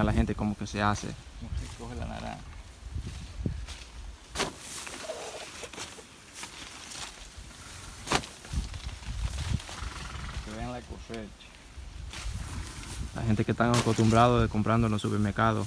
enseñar a la gente cómo que se hace. Cómo se coge la naranja. Que vean la cosecha. La gente que está acostumbrada de comprando en los supermercados.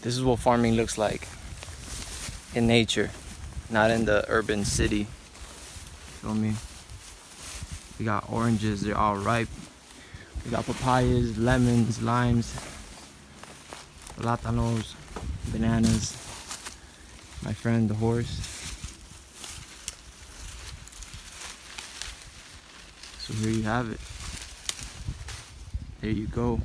This is what farming looks like in nature, not in the urban city. Feel me? We got oranges, they're all ripe. We got papayas, lemons, limes, plátanos, bananas. My friend, the horse. So here you have it. There you go.